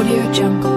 AudioJungle.